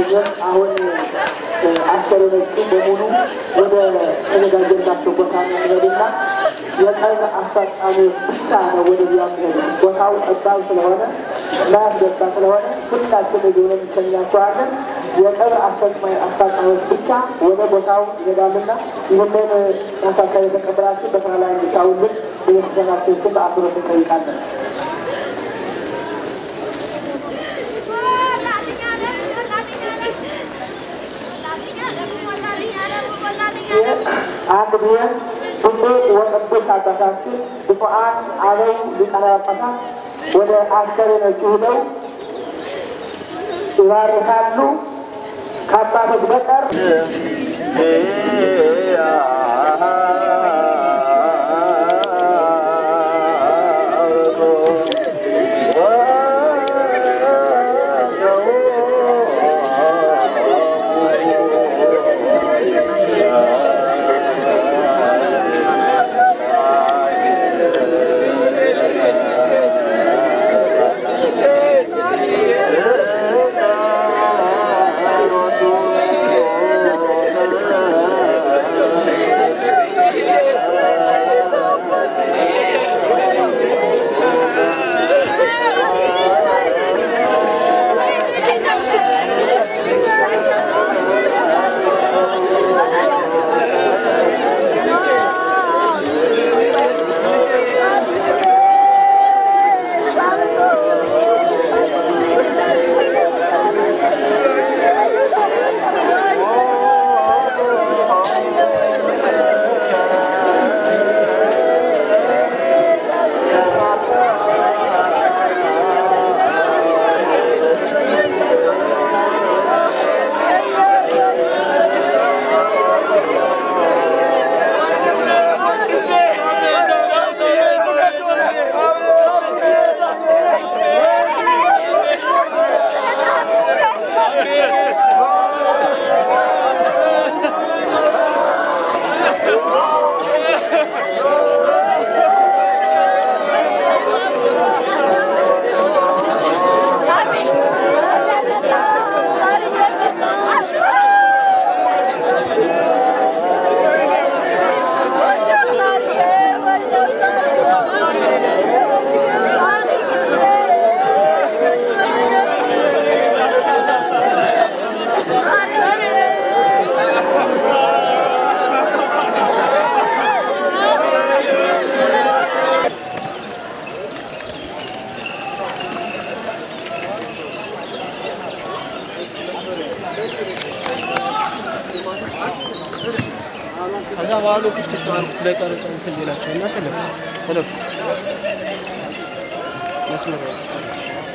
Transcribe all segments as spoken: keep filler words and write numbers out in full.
Azan awal ni antara itu pembunuh ada sebagai satu perkara yang dilakukan yang ada asas ada perkara yang dilakukan berkau asal selawat, nas berkau selawat, perkara kebetulan penyakit yang ada asas main asas ada perkara yang berkau dilakukan ini memang asas yang berkau berkala yang dikau ber dengan jangan susut aturan perkahwinan. Aku dia untuk waktu sahaja saksi, bukan ada di antara pasang, ada askeri nasional, warahatu, kata sebentar. Hello.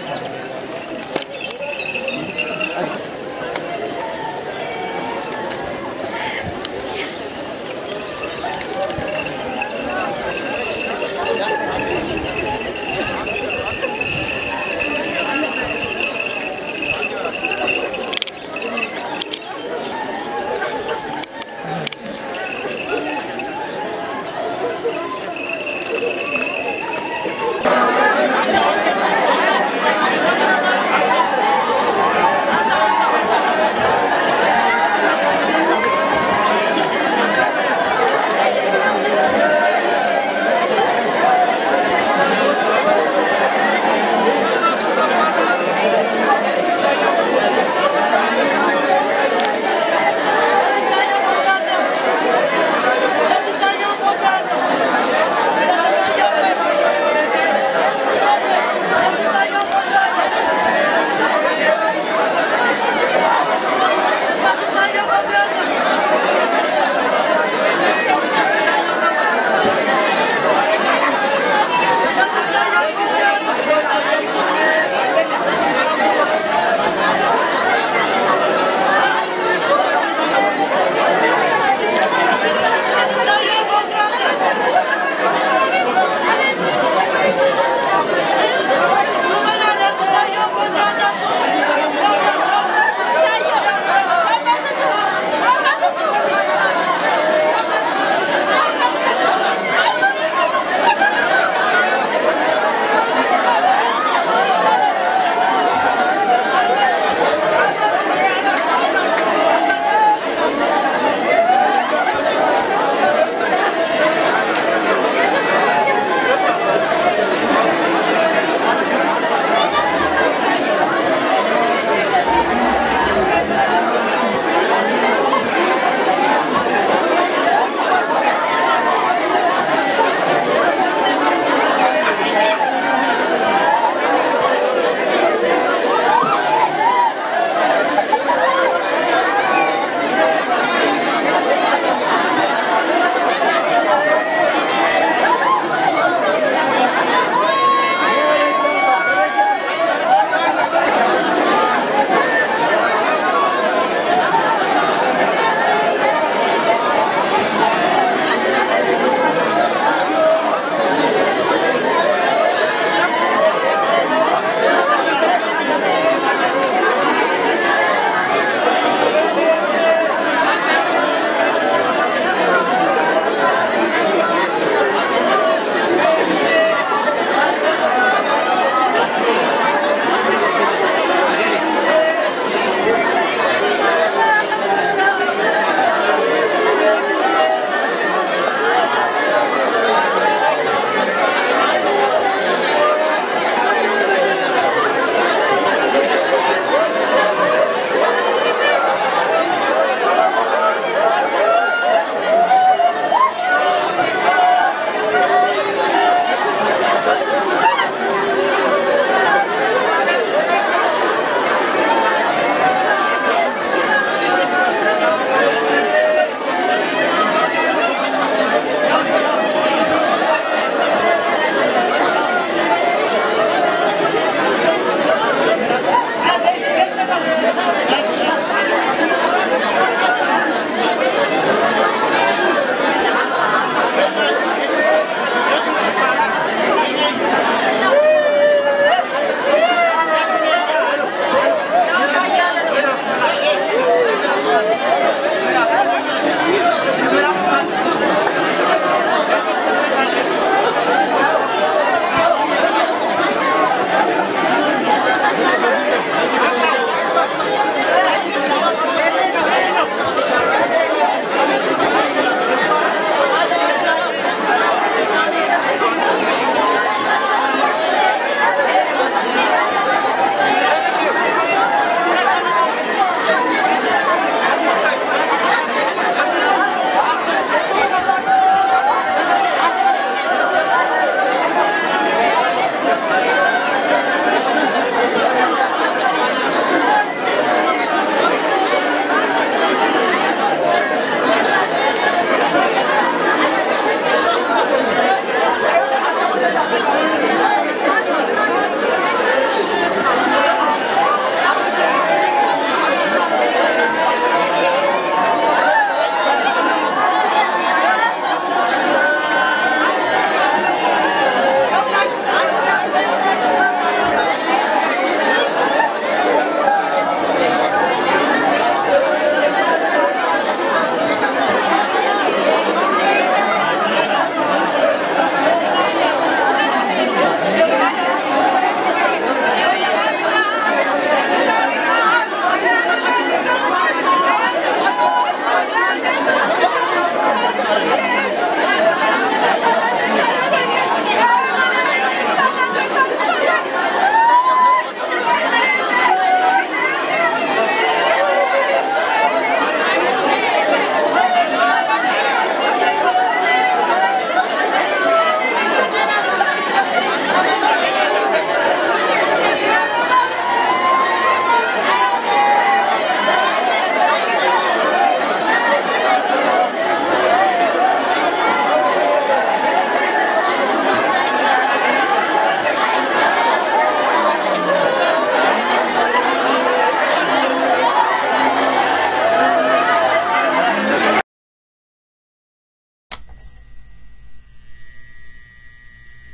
Hello.